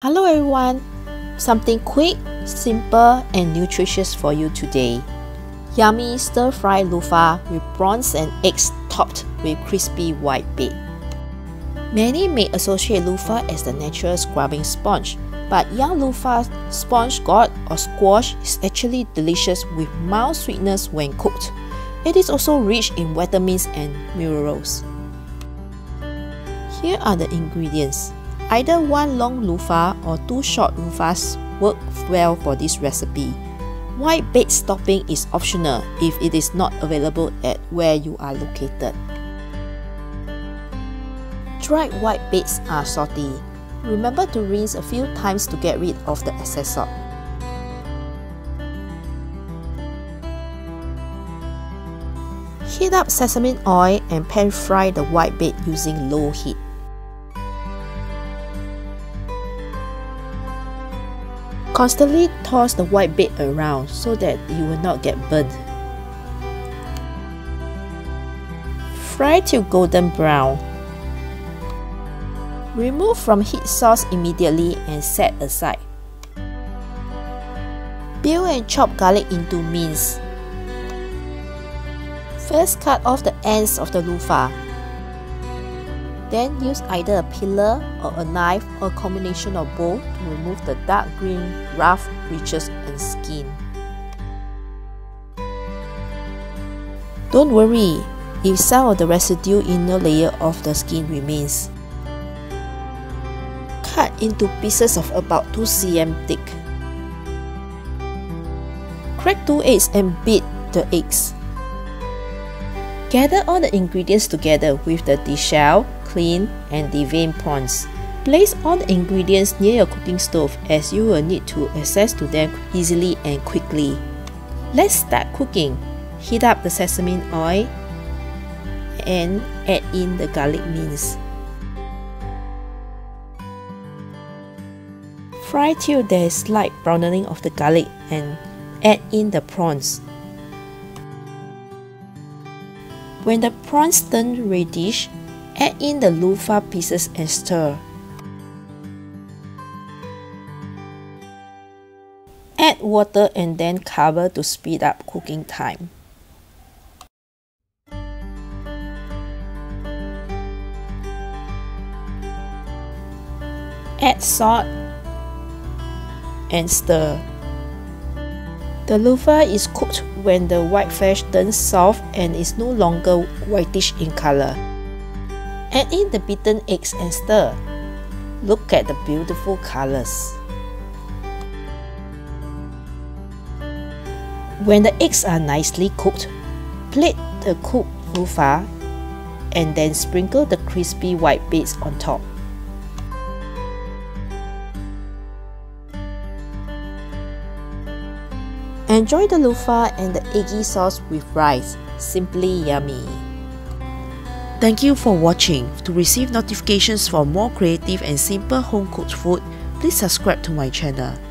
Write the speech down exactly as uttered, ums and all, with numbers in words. Hello everyone! Something quick, simple and nutritious for you today. Yummy stir-fried lofa with prawns and eggs topped with crispy white bait. Many may associate lofa as the natural scrubbing sponge, but young lofa sponge gourd or squash is actually delicious with mild sweetness when cooked. It is also rich in vitamins and minerals. Here are the ingredients. Either one long lofa or two short lofas work well for this recipe. White bait topping is optional if it is not available at where you are located. Dried white baits are salty. Remember to rinse a few times to get rid of the excess salt. Heat up sesame oil and pan fry the white bait using low heat. Constantly toss the white bait around so that you will not get burnt. Fry till golden brown. Remove from heat source immediately and set aside. Peel and chop garlic into mince. First cut off the ends of the lofa. Then use either a pillar or a knife or a combination of both to remove the dark green, rough ridges and skin. Don't worry if some of the residue inner layer of the skin remains. Cut into pieces of about two centimeters thick. Crack two eggs and beat the eggs. Gather all the ingredients together with the deshell, clean and devein prawns. Place all the ingredients near your cooking stove as you will need to access to them easily and quickly. Let's start cooking. Heat up the sesame oil and add in the garlic mince. Fry till there is light browning of the garlic and add in the prawns. When the prawns turn reddish, add in the lofa pieces and stir. Add water and then cover to speed up cooking time. Add salt and stir. The lofa is cooked when the white flesh turns soft and is no longer whitish in color. Add in the beaten eggs and stir. Look at the beautiful colors. When the eggs are nicely cooked, plate the cooked lofa and then sprinkle the crispy white bits on top. Enjoy the lofa and the eggy sauce with rice. Simply yummy. Thank you for watching. To receive notifications for more creative and simple home cooked food, please subscribe to my channel.